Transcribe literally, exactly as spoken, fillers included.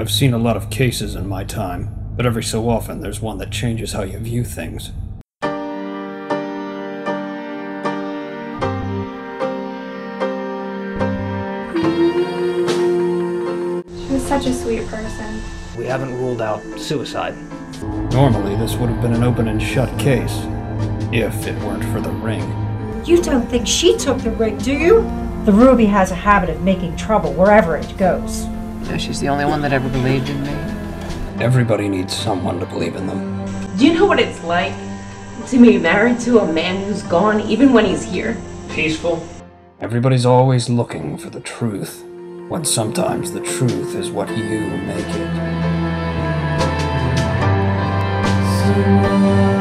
I've seen a lot of cases in my time, but every so often there's one that changes how you view things. She was such a sweet person. We haven't ruled out suicide. Normally, this would have been an open and shut case, if it weren't for the ring. You don't think she took the ring, do you? The Ruby has a habit of making trouble wherever it goes. No, she's the only one that ever believed in me. Everybody needs someone to believe in them. Do you know what it's like to be married to a man who's gone even when he's here? Peaceful. Everybody's always looking for the truth, when sometimes the truth is what you make it.